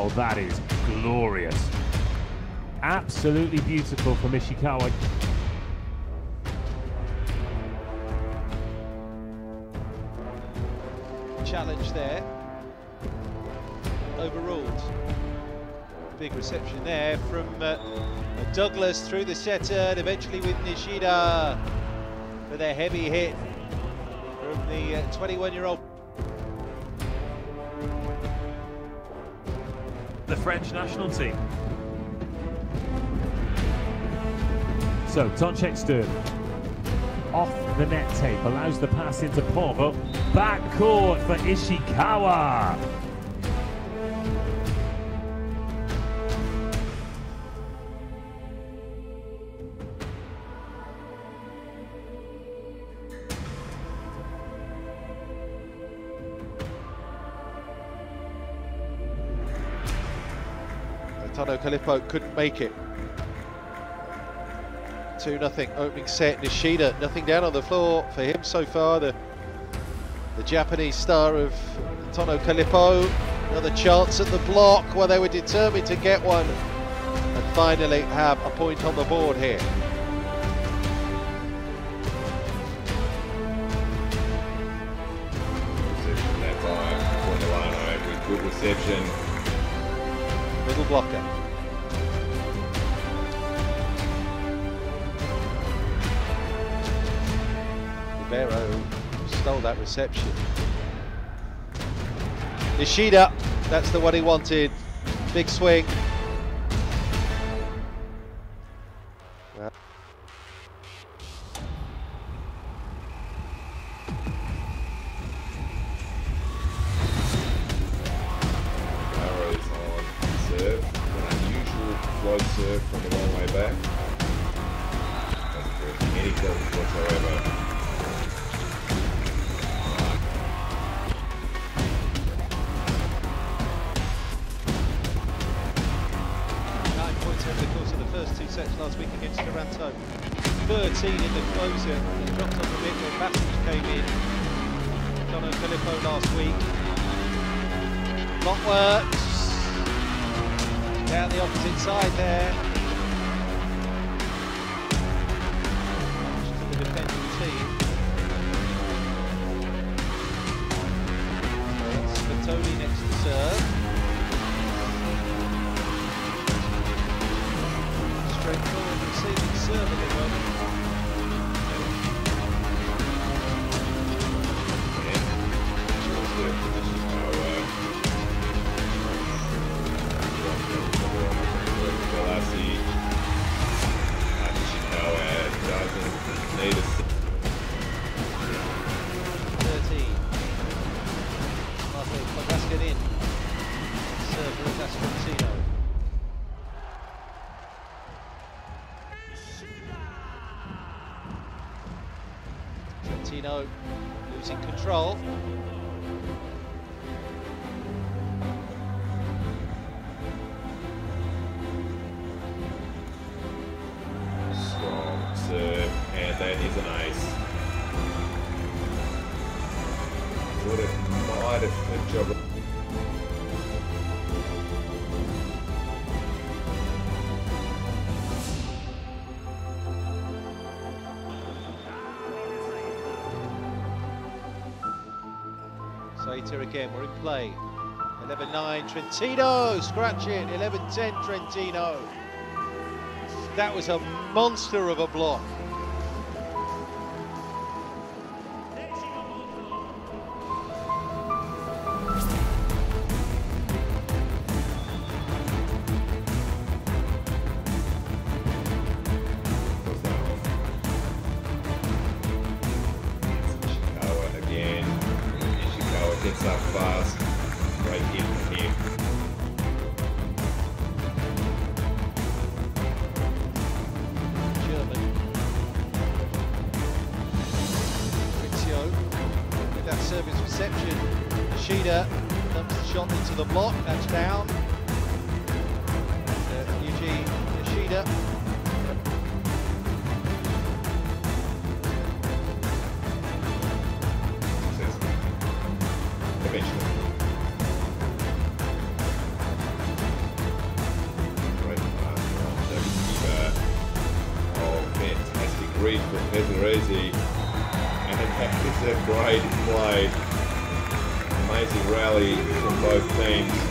Oh, that is glorious. Absolutely beautiful from Ishikawa. Challenge there. Overruled. Big reception there from Douglas through the setter, and eventually with Nishida with a heavy hit from the 21-year-old. The French national team. So Tonchek Stern off the net tape, allows the pass into Povo. Backcourt for Ishikawa. Tonno Callipo couldn't make it. 2-0 opening set. Nishida, nothing down on the floor for him so far. The Japanese star of Tonno Callipo. Another chance at the block where they were determined to get one and finally have a point on the board here. Reception there by 0.10 with good reception. Middle blocker. Ribeiro stole that reception. Nishida, that's the one he wanted. Big swing. Well. Serve from a long way back. Doesn't work any coverage whatsoever. 9 points over the course of the first two sets last week against Taranto. 13 in the closer. It dropped off a bit when Bassage came in. Tonno Callipo last week. Block works. Down the opposite side there. Just to the defending team. That's Spatoni next to serve. Straightforward receiving serve at the moment. Yeah. Trentino. Trentino losing control. Strong serve, and that is an ace. Thought it might have a job. Later again, we're in play. 11-9 Trentino, scratching. 11-10 Trentino. That was a monster of a block. Gets up fast, right in from here. German. Rizzio with that service reception. Nishida dumps the shot into the block, that's down. Eugene Nishida. isn't easy, and that is a great play. Amazing rally from both teams.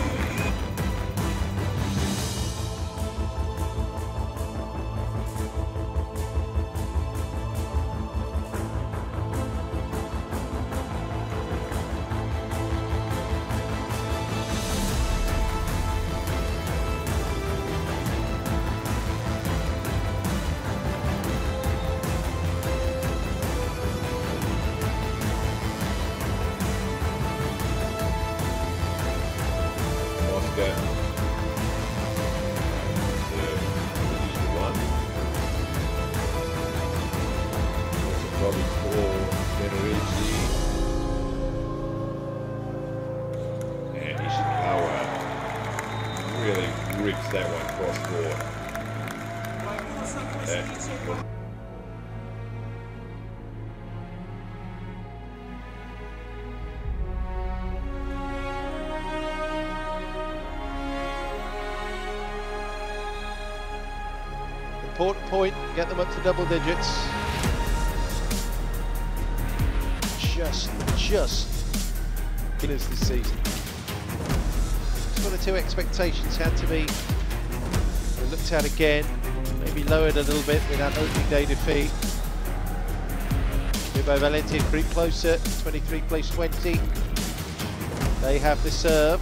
Important point, get them up to double digits. Just winners this season. Sort of two expectations had to be. They looked at again, maybe lowered a little bit with that opening day defeat. Vibo Valentia creep closer, 23 plays 20. They have the serve.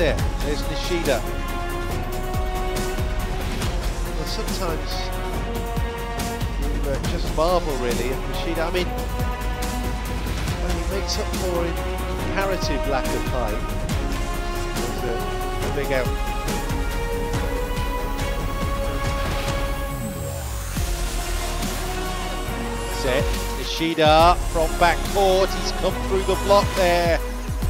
There's Nishida. Well, sometimes you just marvel really at Nishida. I mean, he makes up for in comparative lack of height. It's a big out. Set Nishida from backcourt. He's come through the block there.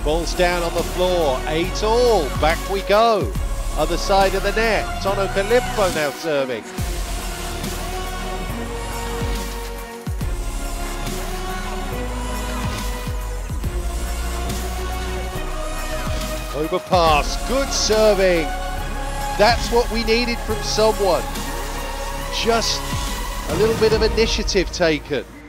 Ball's down on the floor, 8 all, back we go. Other side of the net, Tonno Callipo now serving. Overpass, good serving. That's what we needed from someone. Just a little bit of initiative taken.